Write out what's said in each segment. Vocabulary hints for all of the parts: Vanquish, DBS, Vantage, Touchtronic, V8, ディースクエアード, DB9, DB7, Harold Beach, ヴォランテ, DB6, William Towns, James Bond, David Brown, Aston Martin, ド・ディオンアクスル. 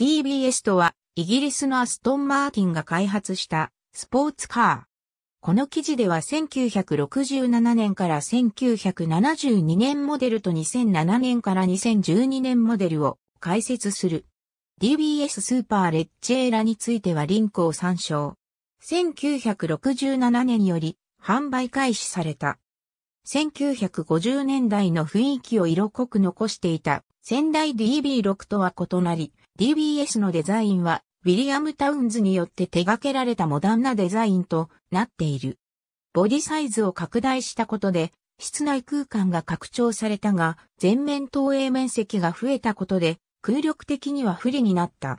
DBS とは、イギリスのアストン・マーティンが開発したスポーツカー。この記事では1967年から1972年モデルと2007年から2012年モデルを解説する。DBS スーパーレッチェーラについてはリンクを参照。1967年より販売開始された。1950年代の雰囲気を色濃く残していた先代 DB6 とは異なり、DBS のデザインは、ウィリアム・タウンズによって手掛けられたモダンなデザインとなっている。ボディサイズを拡大したことで、室内空間が拡張されたが、前面投影面積が増えたことで、空力的には不利になった。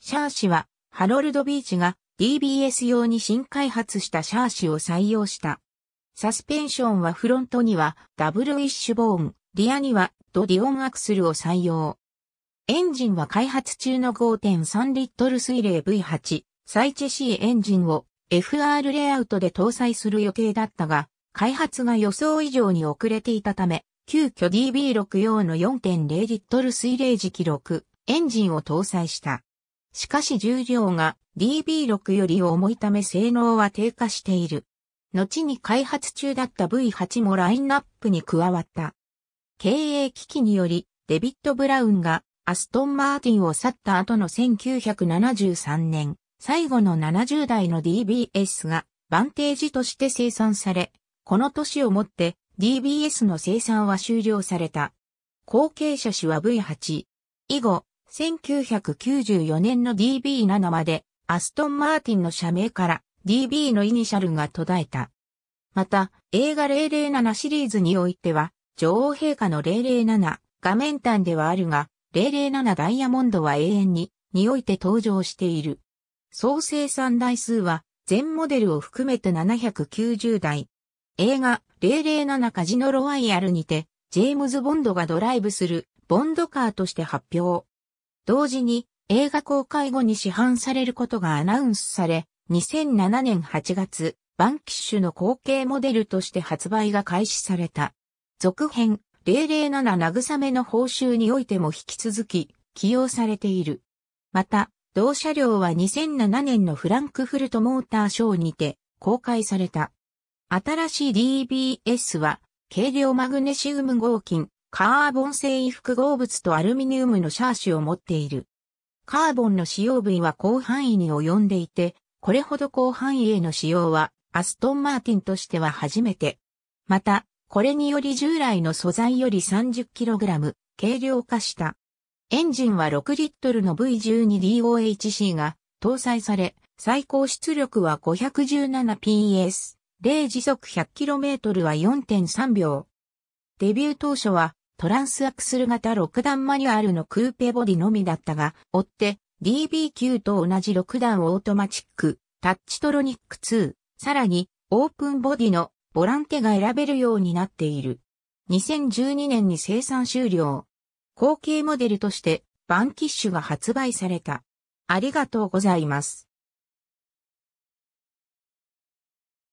シャーシは、ハロルド・ビーチが DBS 用に新開発したシャーシを採用した。サスペンションはフロントには、ダブル・ウィッシュボーン、リアには、ド・ディオン・アクスルを採用。エンジンは開発中の 5.3 リットル水冷 V8 サイチェ C エンジンを FR レイアウトで搭載する予定だったが、開発が予想以上に遅れていたため、急遽 DB6 用の 4.0 リットル水冷時6エンジンを搭載した。しかし重量が DB6 より重いため性能は低下している。後に開発中だった V8 もラインナップに加わった。経営危機により、デビッド・ブラウンがアストン・マーティンを去った後の1973年、最後の70代の DBS がバンテージとして生産され、この年をもって DBS の生産は終了された。後継車種は V8。以後、1994年の DB7 までアストン・マーティンの社名から DB のイニシャルが途絶えた。また、映画007シリーズにおいては、女王陛下の007がメンタンではあるが、007ダイヤモンドは永遠において登場している。総生産台数は全モデルを含めて790台。映画007カジノロワイヤルにてジェームズ・ボンドがドライブするボンドカーとして発表。同時に映画公開後に市販されることがアナウンスされ、2007年8月、バンキッシュの後継モデルとして発売が開始された。続編007慰めの報酬においても引き続き起用されている。また、同車両は2007年のフランクフルトモーターショーにて公開された。新しい DBS は軽量マグネシウム合金、カーボン製複合物とアルミニウムのシャーシを持っている。カーボンの使用部位は広範囲に及んでいて、これほど広範囲への使用はアストンマーティンとしては初めて。また、これにより従来の素材より 30kg 軽量化した。エンジンは6リットルの V12DOHC が搭載され、最高出力は 517PS、時速 100km は 4.3 秒。デビュー当初はトランスアクスル型6段マニュアルのクーペボディのみだったが、追って DB9 と同じ6段オートマチック、タッチトロニック2、さらにオープンボディのボランテが選べるようになっている。2012年に生産終了。後継モデルとしてバンキッシュが発売された。ありがとうございます。